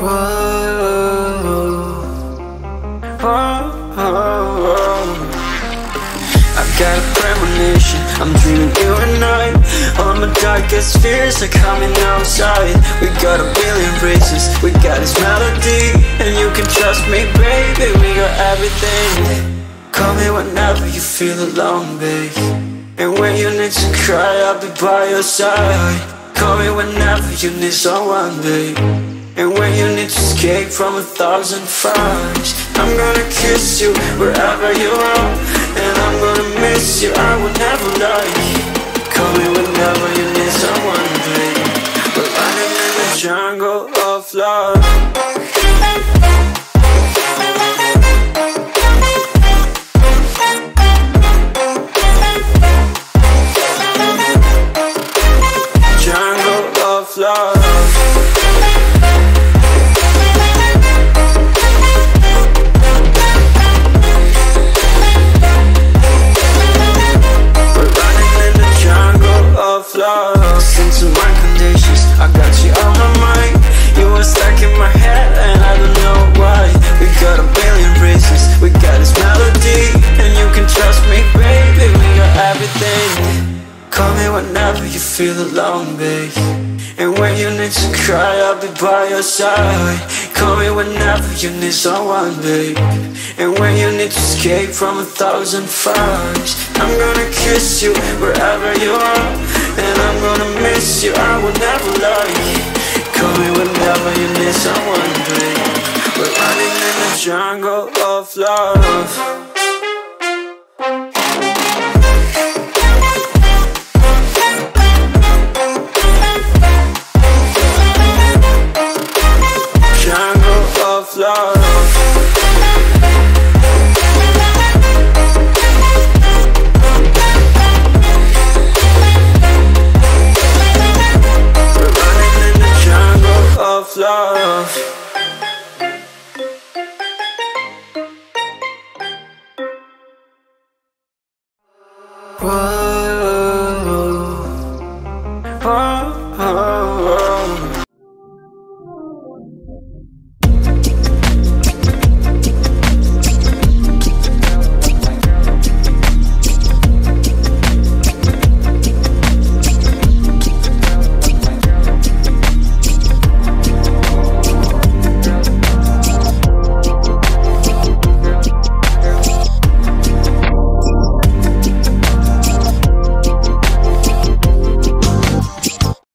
I've got a premonition, I'm dreaming you and I. All my darkest fears are coming outside. We got a billion races, we got this melody, and you can trust me, baby, we got everything. Call me whenever you feel alone, babe, and when you need to cry, I'll be by your side. Call me whenever you need someone, babe, and when you need to escape from 1,000 fires. I'm gonna kiss you wherever you are, and I'm gonna miss you, I will never lie. Call me whenever you need someone, babe, we're running in the jungle of love. Whenever you feel alone, babe, and when you need to cry, I'll be by your side. Call me whenever you need someone, babe, and when you need to escape from 1,000 fires. I'm gonna kiss you wherever you are, and I'm gonna miss you, I will never lie. Call me whenever you need someone, babe, we're running in the jungle of love.